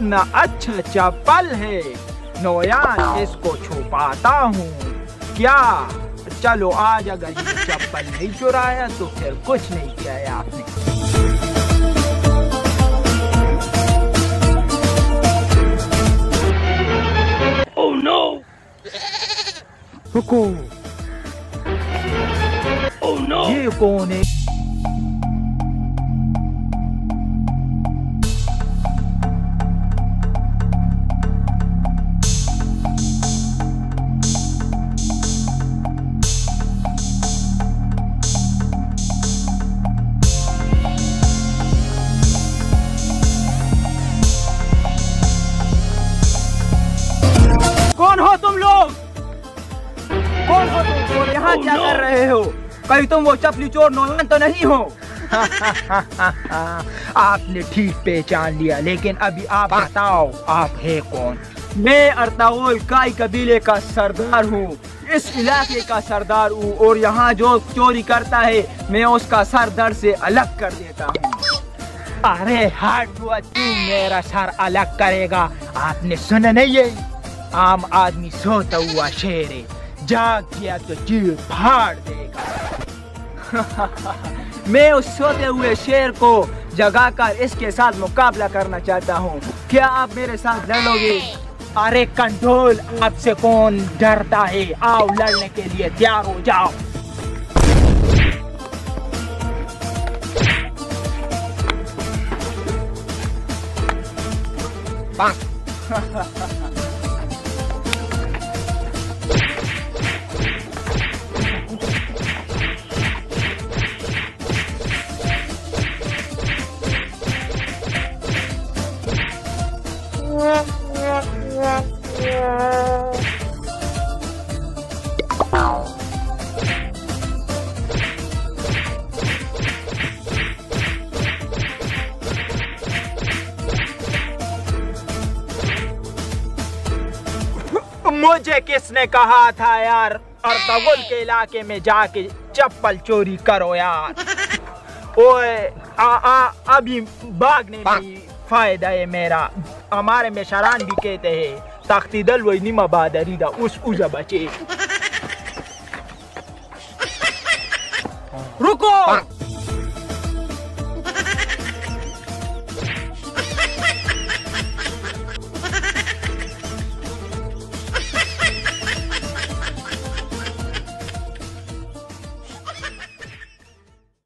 कितना अच्छा चप्पल है, नौयान इसको छुपाता हूँ क्या। चलो आज अगर चप्पल नहीं चुराया तो फिर कुछ नहीं किया है आपने। रुको, oh, no. ये कौन है? कौन हो तुम लोग? कौन हो तुम लोग? यहाँ क्या कर रहे हो? कहीं तुम वो चपली चोर नौजवान तो नहीं हो? आपने ठीक पहचान लिया, लेकिन अभी आप बताओ आप है कौन? मैं अर्ताउल काई कबीले का सरदार हूँ, इस इलाके का सरदार हूँ, और यहाँ जो चोरी करता है मैं उसका सर धड़ से अलग कर देता हूँ। अरे हाडुआ, तू मेरा सर अलग करेगा? आपने सुना नहीं है, आम आदमी सोता हुआ शेर है, जाग गया तो चीर फाड़ देगा। मैं उस सोते हुए शेर को जगाकर इसके साथ मुकाबला करना चाहता हूँ, क्या आप मेरे साथ लड़ोगे? अरे कंट्रोल, आपसे कौन डरता है? आओ लड़ने के लिए तैयार हो जाओ। मुझे किसने कहा था यार अर्ताउल के इलाके में जाके चप्पल चोरी करो यार? ओए अभी भागने में फायदा है मेरा। हमारे में शरान भी कहते हैं तख्ती दल वही निमा बादरीदा उस उजा बचे। रुको,